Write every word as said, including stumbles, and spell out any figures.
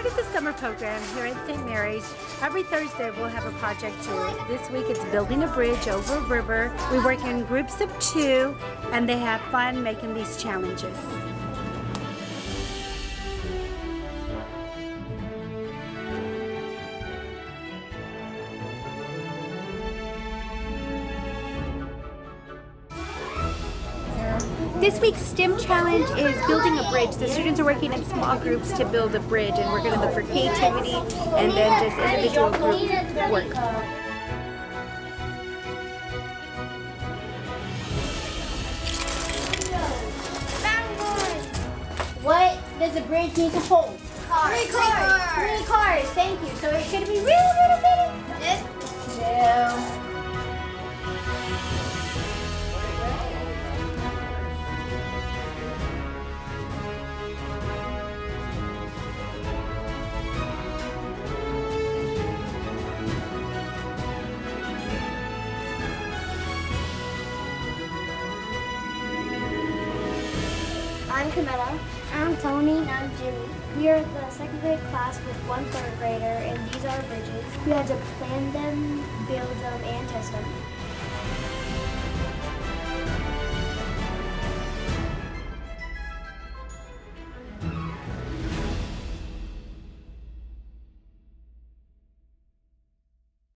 started the summer program here at Saint Mary's. Every Thursday we'll have a project too. This week it's building a bridge over a river. We work in groups of two and they have fun making these challenges. This week's STEM challenge is building a bridge. The students are working in small groups to build a bridge, and we're going to look for creativity and then just individual group work. What does a bridge need to hold? Cars. Three cars. Three cars. Thank you. So it's going to be really, really big. Yes. No. I'm Camilla. I'm Tony. And I'm Jimmy. We are the second grade class with one third grader, and these are bridges. We had to plan them, build them, and test them.